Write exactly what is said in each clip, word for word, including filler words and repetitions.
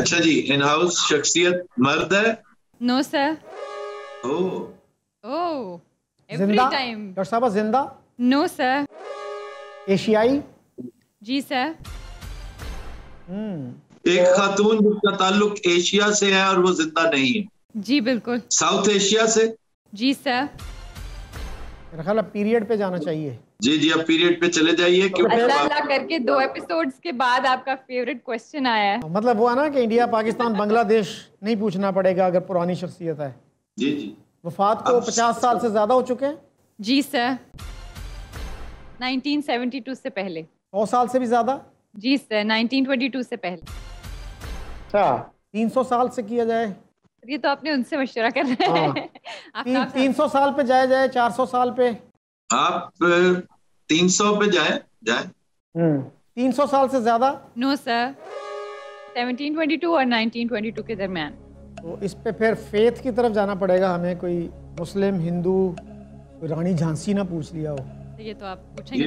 अच्छा जी, in house शख्सियत मर्द है? No sir. Oh oh, every time. Doctor साहब जिंदा? No sir. एशियाई? जी सर। हम्म, एक खातून जिसका ताल्लुक एशिया से है और वो जिंदा नहीं है। जी बिल्कुल। साउथ एशिया से? जी सर। रखा पीरियड पे जाना चाहिए। जी जी, आप पीरियड पे चले जाइए। अल्लाह अल्लाह करके दो एपिसोड्स के बाद आपका फेवरेट क्वेश्चन आया है। मतलब वो है ना कि इंडिया पाकिस्तान बांग्लादेश नहीं पूछना पड़ेगा अगर पुरानी शख्सियत है। जी जी। वफात को पचास साल से ज्यादा हो चुके हैं? जी सर, नाइनटीन सेवेंटी टू से पहले। सौ साल से भी ज्यादा? जी सर, नाइनटीन ट्वेंटी टू से पहले। अच्छा, तीन सौ साल से किया जाए? ये तो आपने उनसे मशवरा कर रहे हैं। तीन, तीन सौ साल पे जाए जाए चार सौ साल पे? आप तीन सौ पे जाए जाए। तीन सौ साल से ज्यादा? No sir, seventeen twenty two और नाइनटीन ट्वेंटी टू के दरम्यान। तो इस पे फिर फेथ की तरफ जाना पड़ेगा हमें। कोई मुस्लिम, हिंदू, कोई रानी झांसी ना पूछ लिया हो। ये तो आप पूछेंगे।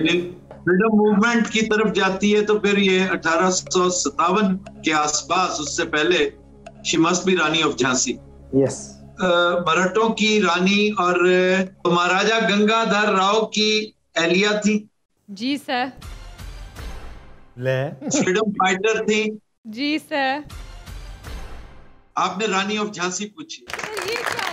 फ्रीडम मूवमेंट की तरफ जाती है तो फिर ये अठारह सौ सतावन के आसपास, उससे पहले she must be Rani of Jhansi. Yes. मराठों की रानी और महाराजा गंगाधर राव की एहलिया थी। जी सर। ले फ्रीडम फाइटर थी। जी सर। आपने रानी ऑफ झांसी पूछी।